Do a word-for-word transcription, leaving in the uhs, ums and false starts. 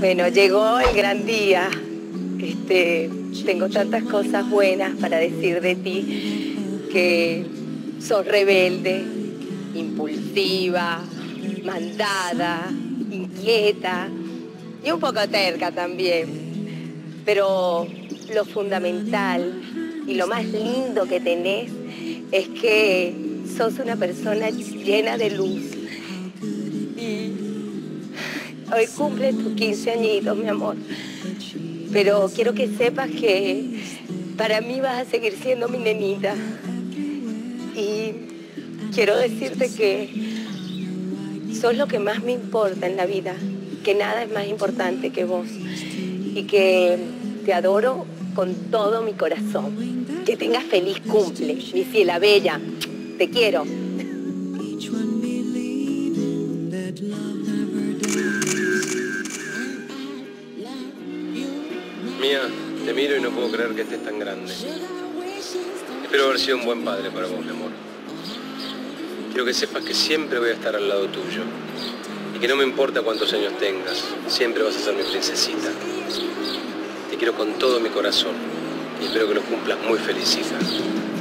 Bueno, llegó el gran día. Este, tengo tantas cosas buenas para decir de ti, que sos rebelde, impulsiva, mandada, inquieta y un poco terca también. Pero lo fundamental y lo más lindo que tenés es que sos una persona llena de luz. Y hoy cumples tus quince añitos, mi amor. Pero quiero que sepas que para mí vas a seguir siendo mi nenita. Y quiero decirte que sos lo que más me importa en la vida, que nada es más importante que vos. Y que te adoro con todo mi corazón. Que tengas feliz cumple, mi ciela bella. Te quiero. Mía, te miro y no puedo creer que estés tan grande. Espero haber sido un buen padre para vos, mi amor. Quiero que sepas que siempre voy a estar al lado tuyo. Y que no me importa cuántos años tengas, siempre vas a ser mi princesita. Te quiero con todo mi corazón. Y espero que los cumplas muy feliz, hija.